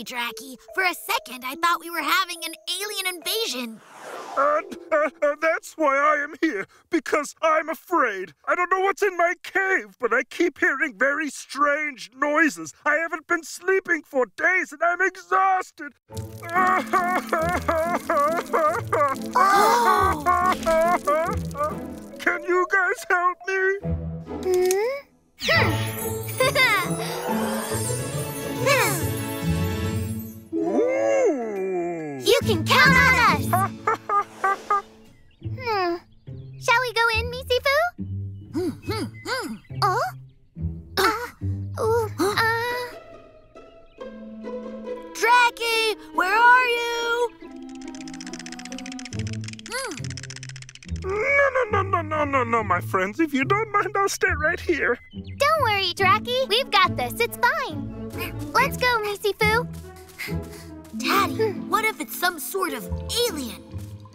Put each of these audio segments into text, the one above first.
Draki, for a second I thought we were having an alien invasion. That's why I am here, because I'm afraid. I don't know what's in my cave, but I keep hearing very strange noises. I haven't been sleeping for days and I'm exhausted. Oh. Can you guys help me? Hmm? Ooh. You can count on us! Shall we go in, Misifu? Oh? Draki, where are you? No, my friends. If you don't mind, I'll stay right here. Don't worry, Draki. We've got this. It's fine. Let's go, Misifu. Tatty, what if it's some sort of alien?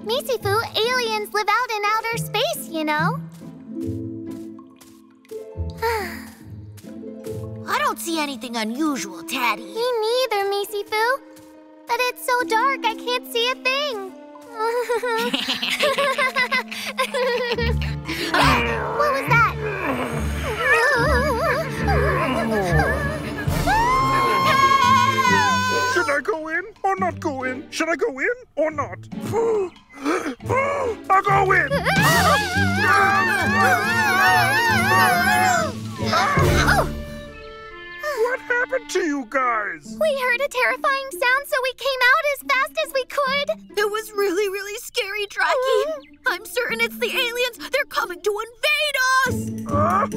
Misifu, aliens live out in outer space, you know. I don't see anything unusual, Tatty. Me neither, Misifu. But it's so dark, I can't see a thing. What was that? Should I go in or not go in? Should I go in or not? I'll go in! What happened to you guys? We heard a terrifying sound, so we came out as fast as we could. It was really, really scary, Draki. I'm certain it's the aliens. They're coming to invade us! Oh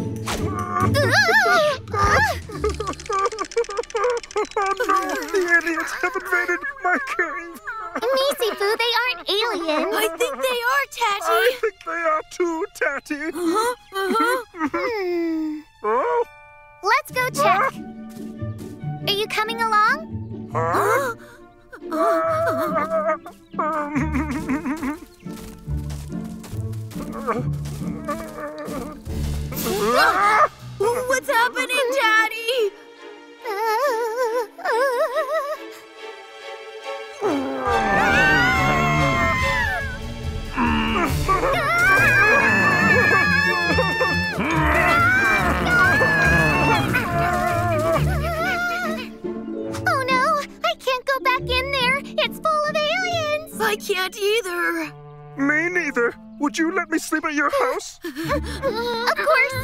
no, the aliens have invaded my cave. Misifu, they aren't aliens. I think they are, Tatty. I think they are too, Tatty. Oh? Let's go check. Are you coming along? What's happening, Daddy? I can't either. Me neither. Would you let me sleep at your house? Of course.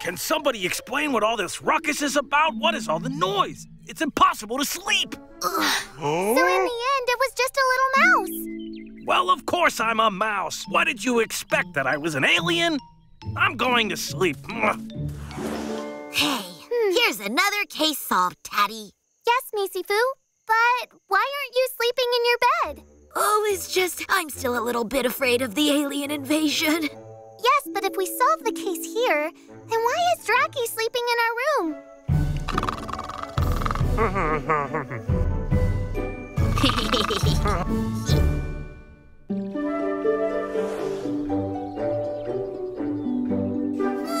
Can somebody explain what all this ruckus is about? What is all the noise? It's impossible to sleep. So in the end, it was just a little mouse. Well, of course I'm a mouse. What did you expect, that I was an alien? I'm going to sleep. Hey, here's another case solved, Tatty. Yes, Misifu, but why aren't you sleeping in your bed? Oh, it's just I'm still a little bit afraid of the alien invasion. Yes, but if we solve the case here, then why is Draki sleeping in our room? I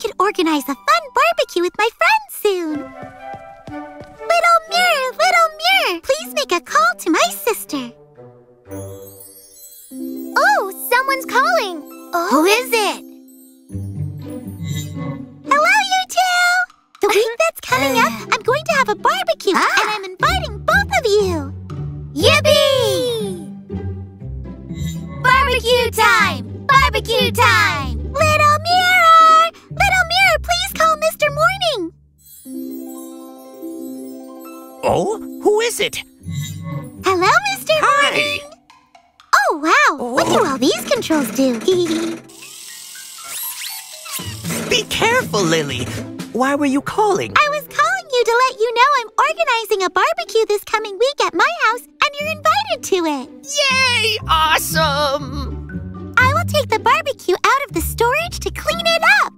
could organize a fun barbecue with my friends soon. Little Mirror, please make a call to my sister. Mirror time! Little Mirror! Little Mirror, please call Mr. Morning! Oh? Who is it? Hello, Mr. Morning! Hi! Oh, wow! Oh. What do all these controls do? Be careful, Lily! Why were you calling? I was calling you to let you know I'm organizing a barbecue this coming week at my house, and you're invited to it! Yay! Awesome! I will take the barbecue out of the storage to clean it up!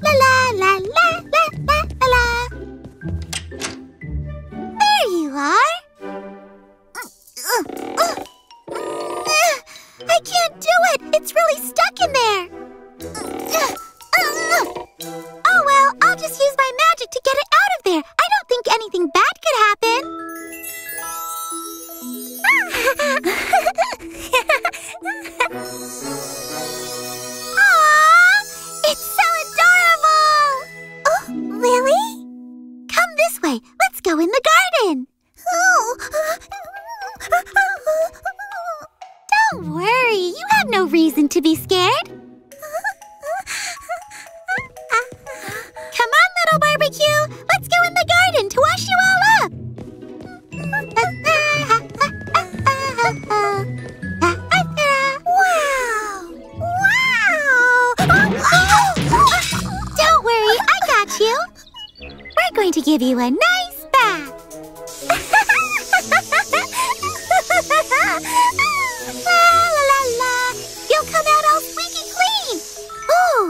La la la la la la la la la! There you are! I can't do it! It's really stuck in there! Oh well, I'll just use my magic to get it out of there! I don't think anything bad could happen! Aww! It's so adorable! Oh, Lily? Come this way, let's go in the garden! Don't worry, you have no reason to be scared. Come on, little barbecue. Let's go in the garden to wash you all up. Wow! Wow! Don't worry, I got you. We're going to give you a nice bath. La la la la! You'll come out all squeaky clean! Oh,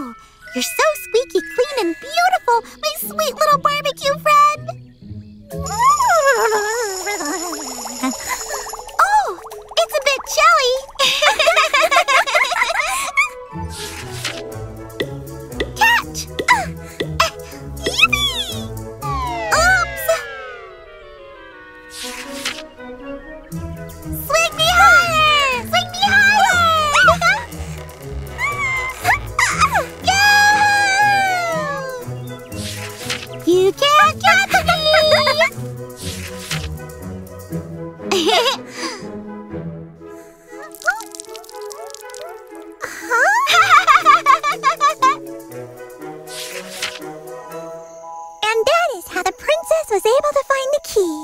you're so squeaky clean and beautiful, my sweet little barbecue friend! Oh, it's a bit chilly! Catch! Yippee! Oops! Swing me higher! You can't catch me! And that is how the princess was able to find the key.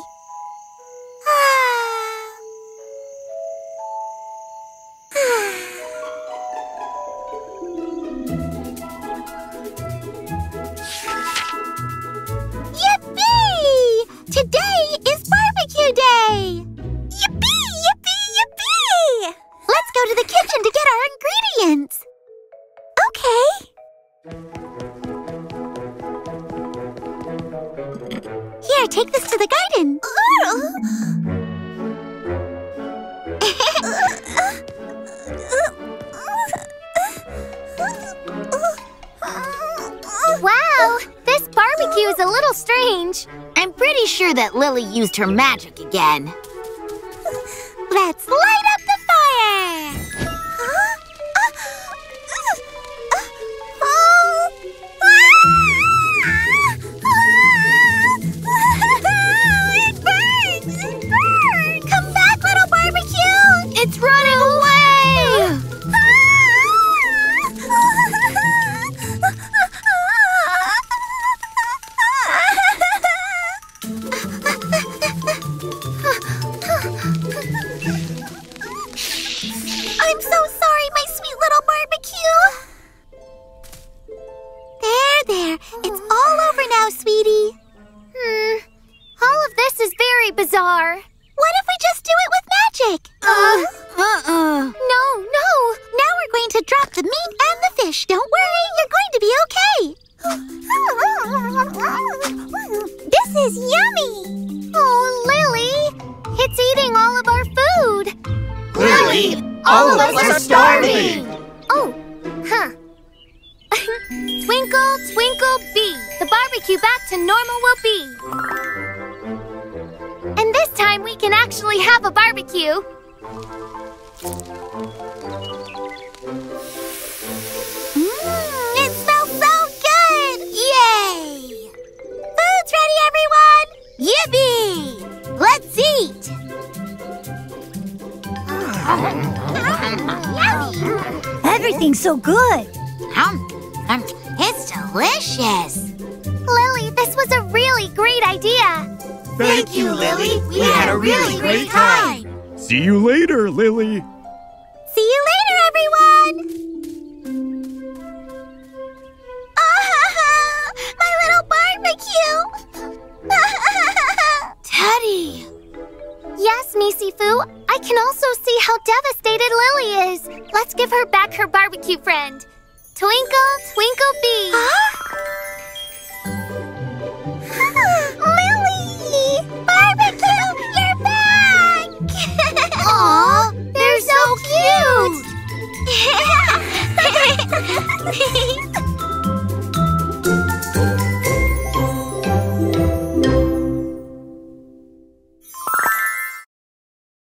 Lily used her magic again. Let's light up the fire! Huh? It burns! It burns! Come back, little barbecue! It's running away! I'm so sorry, my sweet little barbecue. There, there. It's all over now, sweetie. All of this is very bizarre. What if we just do it with magic? No, no. Now we're going to drop the meat and the fish. Don't worry, you're going to be okay. This is yummy. Oh, Lily. It's eating all of our food! Lily, all of us are starving! Oh, huh. Twinkle, Twinkle Bee, the barbecue back to normal will be. And this time we can actually have a barbecue. It smells so good! Yay! Food's ready, everyone! Yippee! Let's eat! Yummy! everything's so good. It's delicious. Lily, this was a really great idea. Thank you, Lily. We had a really great time. See you later, Lily. See you later, everyone. Oh, my little barbecue. Tatty. Yes, Misifu. I can also see how devastated Lily is. Let's give her back her barbecue friend. Twinkle, Twinkle Bee.